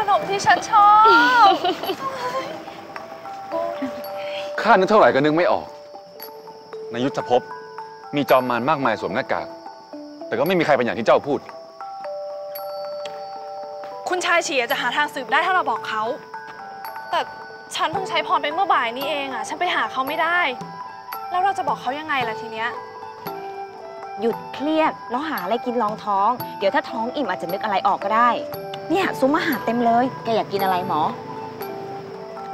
ขนมที่ฉันชอบข้านึกเท่าไหร่ก็นึกไม่ออกในยุทธภพมีจอมมารมากมายสวมหน้ากากแต่ก็ไม่มีใครเป็นอย่างที่เจ้าพูดคุณชายเฉียจะหาทางสืบได้ถ้าเราบอกเขาแต่ฉันเพิ่งใช้พรไปเมื่อบ่ายนี้เองอ่ะฉันไปหาเขาไม่ได้แล้วเราจะบอกเขายังไงล่ะทีเนี้ยหยุดเครียดแล้วหาอะไรกินรองท้องเดี๋ยวถ้าท้องอิ่มอาจจะนึกอะไรออกก็ได้เนี่ยซุ้มอาหารเต็มเลยแกอยากกินอะไรหมอ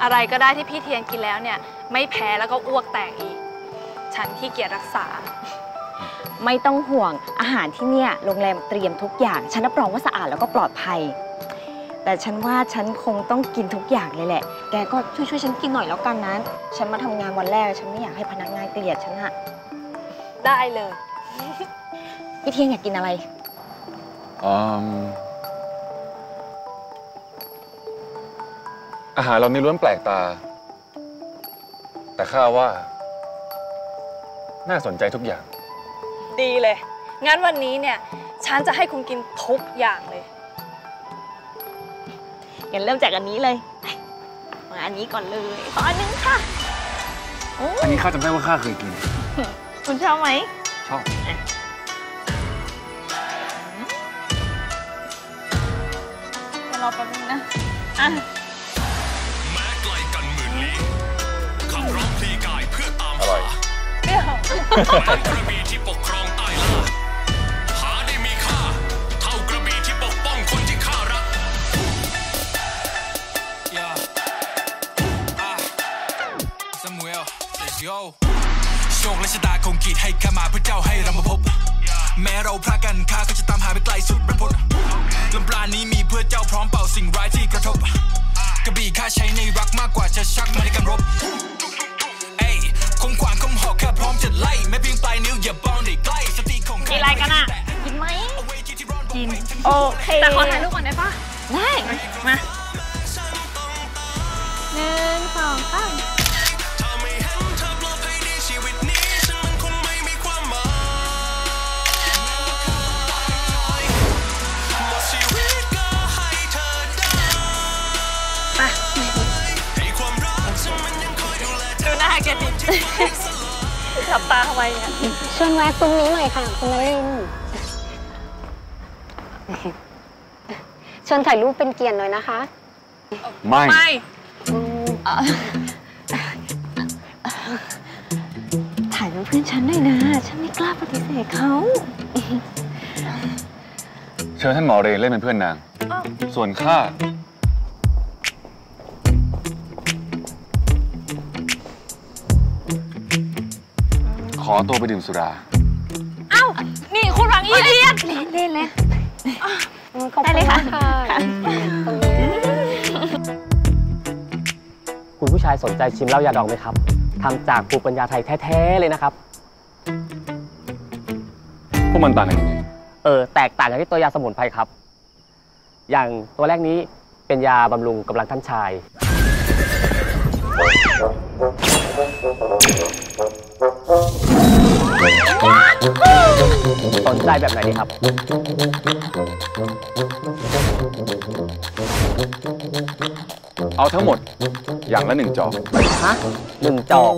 อะไรก็ได้ที่พี่เทียนกินแล้วเนี่ยไม่แพ้แล้วก็อ้วกแตกอีกฉันที่เกียจรักษาไม่ต้องห่วงอาหารที่เนี่ยโรงแรมเตรียมทุกอย่างฉันรับรองว่าสะอาดแล้วก็ปลอดภัยแต่ฉันว่าฉันคงต้องกินทุกอย่างเลยแหละแกก็ช่วยฉันกินหน่อยแล้วกันนะฉันมาทำงานวันแรกฉันไม่อยากให้พนักงานเกลียดฉันอะได้เลยพี่เทียนอยากกินอะไรอาหารเรานี่ล้วนแปลกตาแต่ข้าว่าน่าสนใจทุกอย่างดีเลยงั้นวันนี้เนี่ยฉันจะให้คุณกินทุกอย่างเลยงั้นเริ่มจากอันนี้เลยมาอันนี้ก่อนเลยขออันนึงค่ะอันนี้ข้าจำได้ว่าข้าเคยกินคุณชอบไหมชอบรอแป๊บนึงนะกระบี่ที่ปกครองใต้ล่าหาได้มีค่าเท่ากระบี่ที่ปกป้องคนที่ข้ารักโชคและชะตาคงกีดให้ข้ามาเพื่อเจ้าให้เรามาพบแม้เราพลาดกันข้าก็จะตามหาไปไกลสุดประพจน์ลำปราณนี้มีเพื่อเจ้าพร้อมเป่าสิ่งร้ายที่กระทบกระบี่ข้าใช้ในรักมากกว่าจะชักมาในการรบความคำหอกแค่พร้อมจะไล่ไม่เพียงปลายนิ้วอย่าบ้องได้ใกล้สติของกินอะไรกันอ่ะกินไหมกินโอเคแต่ขอถ่ายรูปก่อนได้ปะได้มา1 2 3หลับตาทำไมเนี่ยชวนแวะซุ้มนี้หน่อยค่ะคุณนรินทร์ชวนถ่ายรูปเป็นเกียรติหน่อยนะคะไม่ถ่ายรูปเพื่อนฉันหน่อยนะฉันไม่กล้าปฏิเสธเขาเชิญท่านหมอเรย์เล่นเป็นเพื่อนนางส่วนข้าขอตัวไปดื่มสุราเอ้านี่คุณหวังอีเดียนเล่นได้เลยค่ะคุณผู้ชายสนใจชิมเหล้ายาดองไหมครับทำจากภูมิปัญญาไทยแท้ๆเลยนะครับพวกมันต่างกันยังไงแตกต่างกันที่ตัวยาสมุนไพรครับอย่างตัวแรกนี้เป็นยาบำรุงกำลังท่านชายสนใจแบบไหนดีครับเอาทั้งหมดอย่างละ1จอกฮะ1จอก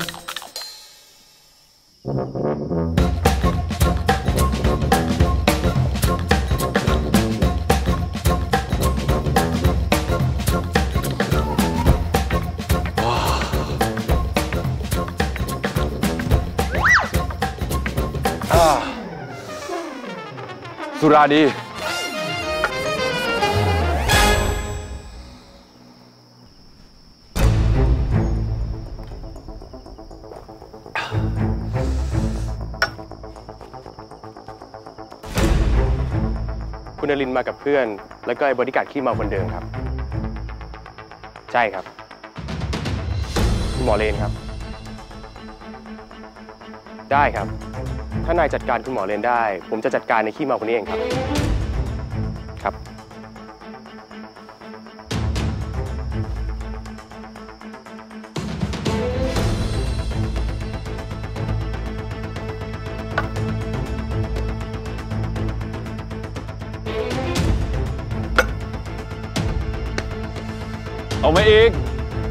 สุราดีคุณนรินทร์มากับเพื่อนแล้วก็ไอ้บริการขี้เมาคนเดิมครับใช่ครับคุณหมอเลนครับได้ครับถ้านายจัดการคุณหมอเรนได้ผมจะจัดการในขี้เมาคนนี้เองครับครับ เอามาอีก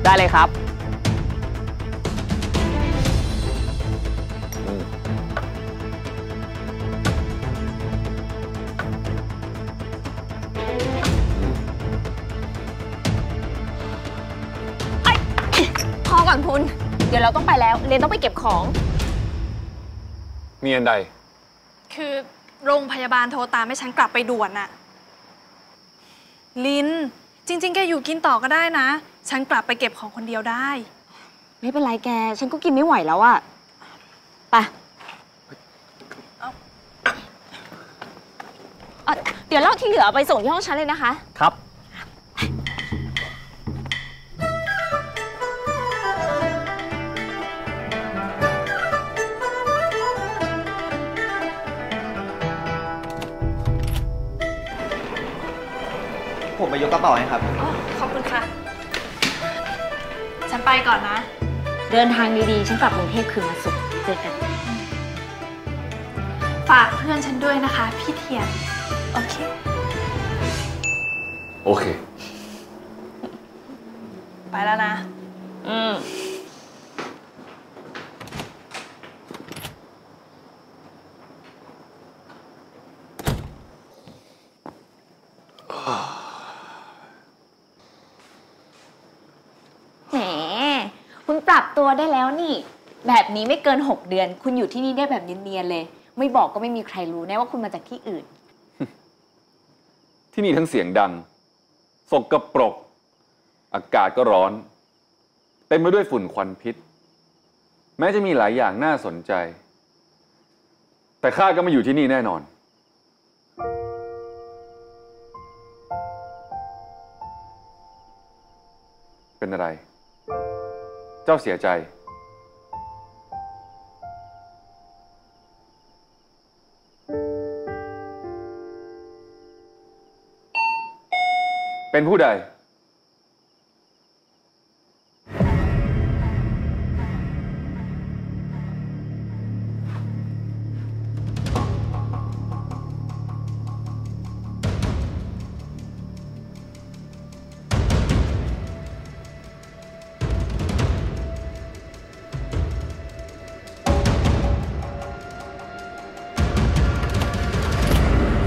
ได้เลยครับพอก่อนคุณเดี๋ยวเราต้องไปแล้วเรนต้องไปเก็บของมีอันใดคือโรงพยาบาลโทรตามให้ฉันกลับไปด่วนน่ะลินจริงๆแกอยู่กินต่อก็ได้นะฉันกลับไปเก็บของคนเดียวได้ไม่เป็นไรแกฉันก็กินไม่ไหวแล้วอะไปเดี๋ยวเล่าที่เหลือไปส่งที่ห้องฉันเลยนะคะครับผมไปยกกระเป๋าให้ครับขอบคุณค่ะฉันไปก่อนนะเดินทางดีๆฉันกลับกรุงเทพคืนวันศุกร์เจอกันฝากเพื่อนฉันด้วยนะคะพี่เทียนโอเคโอเคไปแล้วนะคุณปรับตัวได้แล้วนี่แบบนี้ไม่เกิน6เดือนคุณอยู่ที่นี่ได้แบบเนียนๆเลยไม่บอกก็ไม่มีใครรู้แน่ว่าคุณมาจากที่อื่นที่นี่ทั้งเสียงดังสกปรกอากาศก็ร้อนเต็มไปด้วยฝุ่นควันพิษแม้จะมีหลายอย่างน่าสนใจแต่ข้าก็ไม่อยู่ที่นี่แน่นอนเป็นอะไรเจ้าเสียใจเป็นผู้ใด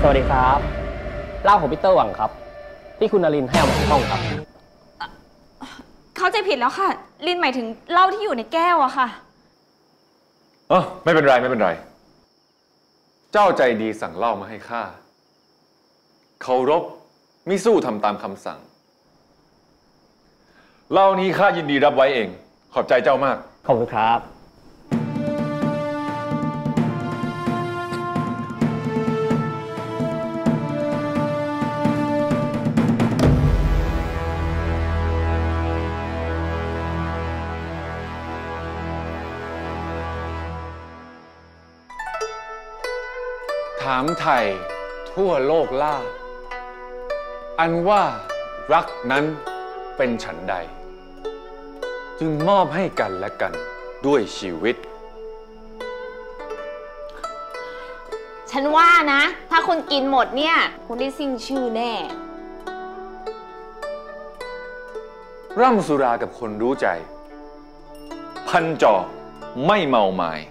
สวัสดีครับเล่าของพีเตอร์หวังครับที่คุณนลินให้เอามาห้องครับเข้าใจผิดแล้วค่ะลินหมายถึงเหล้าที่อยู่ในแก้วอะค่ะไม่เป็นไรไม่เป็นไรเจ้าใจดีสั่งเหล้ามาให้ข้าเคารพมิสู้ทำตามคำสั่งเหล้านี้ข้ายินดีรับไว้เองขอบใจเจ้ามากขอบคุณครับถามไทยทั่วโลกล่าอันว่ารักนั้นเป็นฉันใดจึงมอบให้กันและกันด้วยชีวิตฉันว่านะถ้าคุณกินหมดเนี่ยคุณได้สิ้นชื่อแน่ร่ำสุรากับคนรู้ใจพันจอไม่เมาหมาย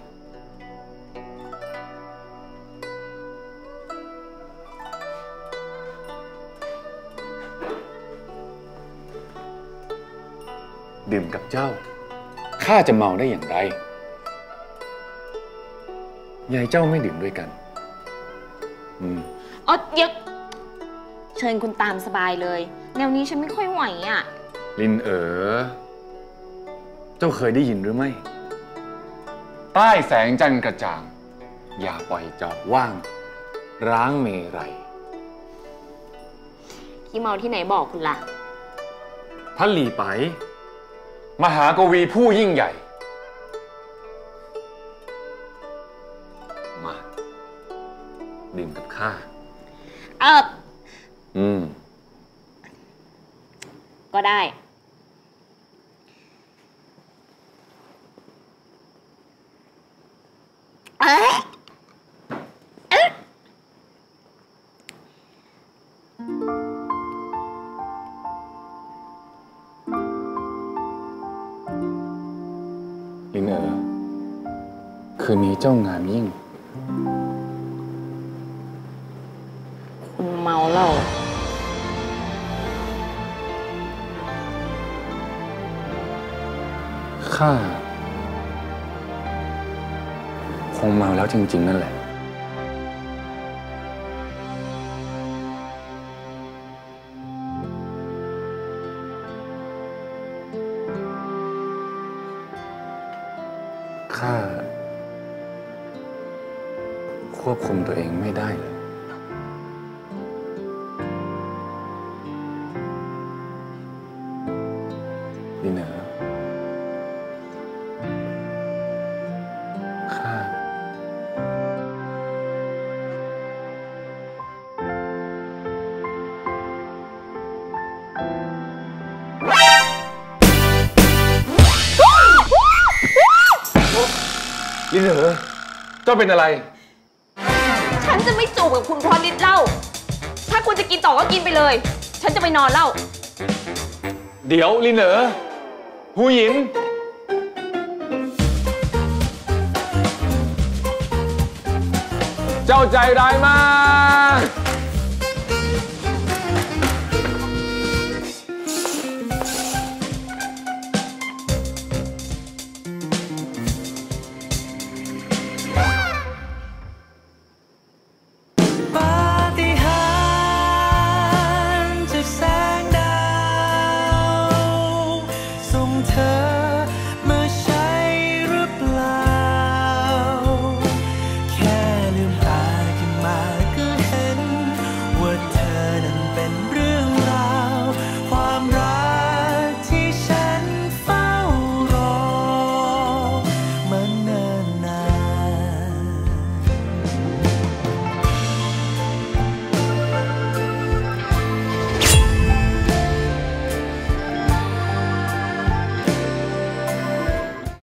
ดื่มกับเจ้าข้าจะเมาได้อย่างไรยายเจ้าไม่ดื่มด้วยกันเยอะเชิญคุณตามสบายเลยแนวนี้ฉันไม่ค่อยไหวอ่ะลินเจ้าเคยได้ยินหรือไม่ใต้แสงจันทร์กระจ่างอย่าปล่อยจอบว่างร้างเมรัยขี้เมาที่ไหนบอกคุณล่ะท่านหลีไปมหากวีผู้ยิ่งใหญ่มาดื่มกับข้าก็ได้ คือมีเจ้างามยิ่งคุณเมาเหล้าข้าคงเมาแล้วจริงๆนั่นแหละข้าควบคุมตัวเองไม่ได้เลยดิเนอร์ข้าลิเดอร์เจ้าเป็นอะไรฉันจะไม่จูบกับคุณเพราะลิดเหล้าถ้าคุณจะกินต่อก็กินไปเลยฉันจะไปนอนเล่าเดี๋ยวลิเดอร์หูหยินเจ้าใจร้ายมาก